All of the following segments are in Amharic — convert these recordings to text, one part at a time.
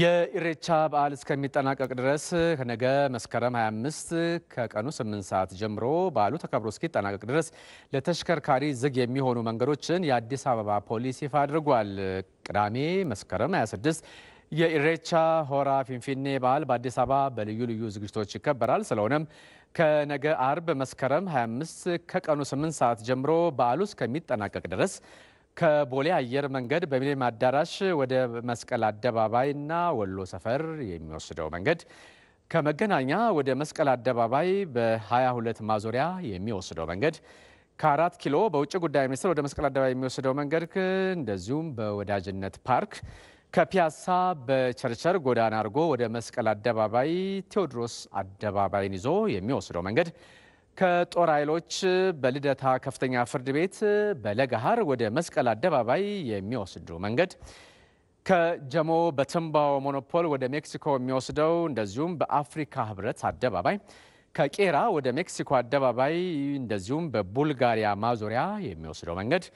የኢሬቻ በዓል እስከሚጠናቀቅ ድረስ ነገ መስከረም 25 ከቀኑ 8 ሰዓት ጀምሮ በዓሉ ተከብሮ እስኪጠናቀቅ ድረስ ለተሽከርካሪ ዝግ የሚሆኑ መንገዶችን የአዲስ አበባ ፖሊስ ይፋ አድርጓል። ቅዳሜ መስከረም 26 የኢሬቻ ሆራ ፊንፊኔ በዓል በአዲስ አበባ በልዩ ልዩ ዝግጅቶች ይከበራል። ስለሆነም ከነገ አርብ መስከረም 25 ከቀኑ 8 ሰዓት ጀምሮ በዓሉ እስከሚጠናቀቅ ድረስ ከቦሌ አየር መንገድ በሚሊኒየም አዳራሽ ወደ መስቀል አደባባይና ወሎ ሰፈር የሚወስደው መንገድ ከመገናኛ ወደ መስቀል አደባባይ በ22 ማዞሪያ የሚወስደው መንገድ ከ4 ኪሎ በውጭ ጉዳይ ሚኒስቴር ወደ መስቀል አደባባይ የሚወስደው መንገድ እንደዚሁም በወዳጅነት ፓርክ ከፒያሳ በቸርቸር ጎዳና አድርጎ ወደ መስቀል አደባባይ ቴዎድሮስ አደባባይን ይዞ የሚወስደው መንገድ ከጦር ኃይሎች በልደታ ከፍተኛ ፍርድ ቤት በለጋሃር ወደ መስቀል አደባባይ የሚወስደው መንገድ ከጀሞ በትምባው ሞኖፖል ወደ ሜክሲኮ የሚወስደው እንደዚሁም በአፍሪካ ህብረት አደባባይ ከቄራ ወደ ሜክሲኮ አደባባይ እንደዚሁም በቡልጋሪያ ማዞሪያ የሚወስደው መንገድ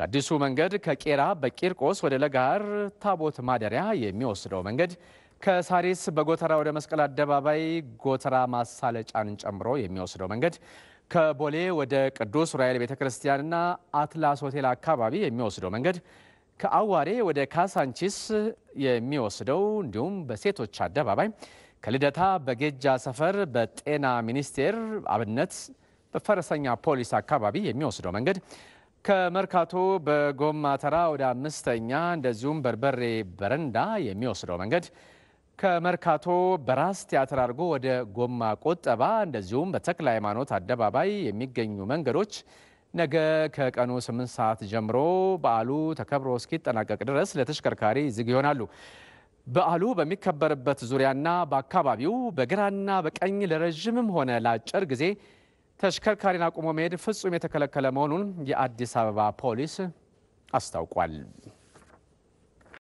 ከአዲሱ መንገድ ከቄራ በቂርቆስ ወደ ለጋሃር ታቦት ማደሪያ የሚወስደው መንገድ ከሳሪስ በጎተራ ወደ መስቀል አደባባይ ጎተራ ማሳለጫን ጨምሮ የሚወስደው መንገድ ከቦሌ ወደ ቅዱስ ዑራኤል ቤተክርስቲያንና አትላስ ሆቴል አካባቢ የሚወስደው መንገድ ከአዋሬ ወደ ካሳንቺስ የሚወስደው እንዲሁም በሴቶች አደባባይ ከልደታ በጌጃ ሰፈር በጤና ሚኒስቴር አብነት በፈረሰኛ ፖሊስ አካባቢ የሚወስደው መንገድ ከመርካቶ በጎማ ተራ ወደ አምስተኛ እንደዚሁም በርበሬ በረንዳ የሚወስደው መንገድ ከመርካቶ በራስ ቲያትር አድርጎ ወደ ጎማ ቆጠባ እንደዚሁም በተክለ ሃይማኖት አደባባይ የሚገኙ መንገዶች ነገ ከቀኑ 8 ሰዓት ጀምሮ በዓሉ ተከብሮ እስኪጠናቀቅ ድረስ ለተሽከርካሪ ዝግ ይሆናሉ። በዓሉ በሚከበርበት ዙሪያና በአካባቢው በግራና በቀኝ ለረጅምም ሆነ ለአጭር ጊዜ ተሽከርካሪን አቁሞ መሄድ ፍጹም የተከለከለ መሆኑን የአዲስ አበባ ፖሊስ አስታውቋል።